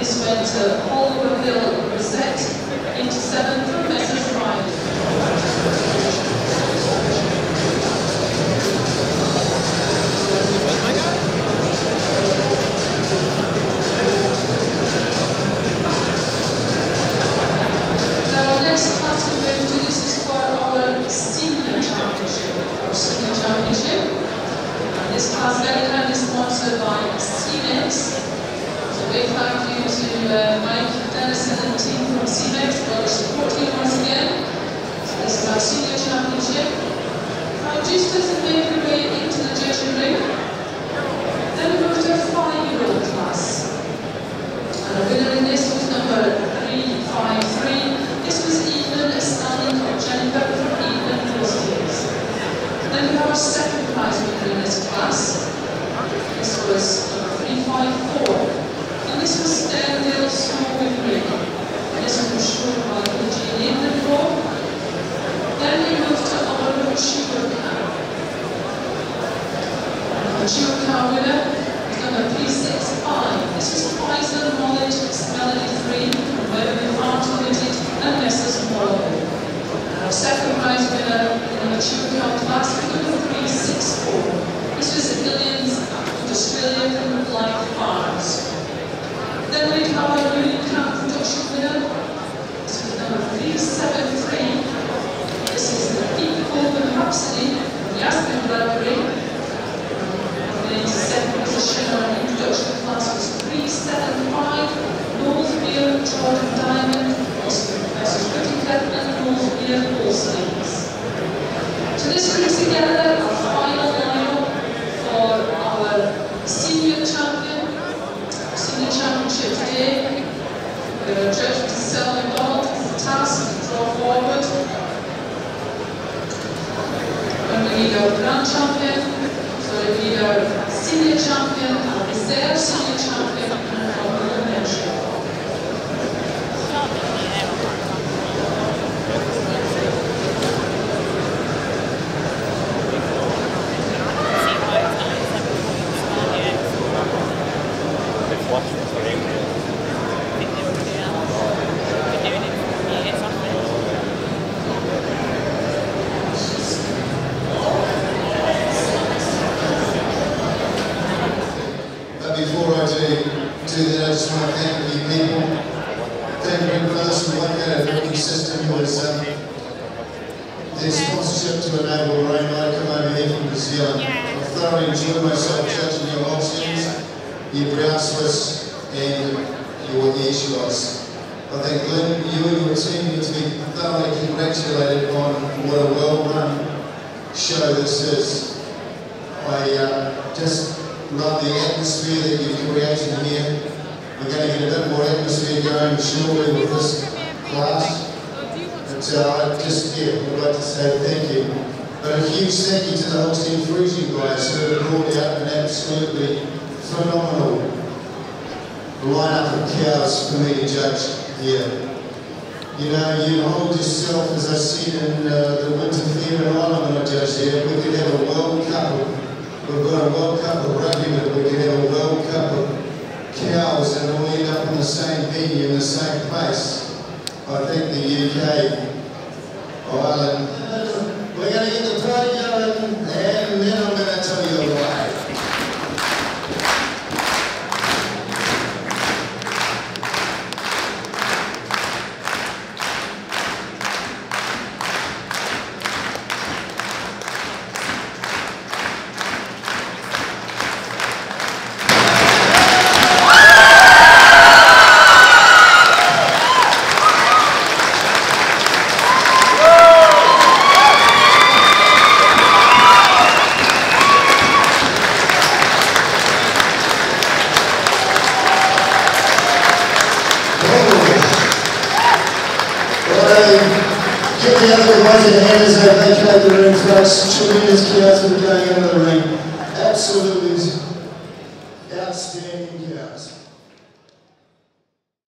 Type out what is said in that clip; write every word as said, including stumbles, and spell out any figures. This went to Holberville Brissett into seventh from Messrs Ryan. Now our next class we're going to use is for our senior championship. Our senior championship. And this class very kindly sponsored by Semex. So big thank you to uh, Mike Dennison and the team from Semex for supporting once again. So this is our senior championship. Now just as we make our way into the judging ring, then we move to our five-year-old class. And our winner in this was number three five three. This was Evelyn Stanley or Jennifer from Evelyn Postgates. Then we have our second prize winner in this class. This was three five four. This was Stendhal Snowy Ring, and this was shown by the G in the floor. Then we moved to our Mature Cow. The Mature Cow winner was number three six five. This was Feizor Knowledge, Melody three, from Wormanby Farms Limited and Missus Morley. Our second prize winner in the Mature Cow class was number three six four. This was Millions of Australia from Wormanby Farms. Then we have our unicorn production winner. This is number three seven three. This is the Deep Golden Rhapsody from the Aspen Library. The second position on the introduction class was three seven five. Northmere Jordan Diamond, also from Professors Whittaker and Northmere Allslings. So this brings together our final lineup for our senior champion. Senior Championship Day, we are judged to sell the ball, the task, and draw forward. When we need our Grand Champion, so we need our Senior Champion, our Reserve Senior Champion, and our Parliamentary. Outstanding, yes.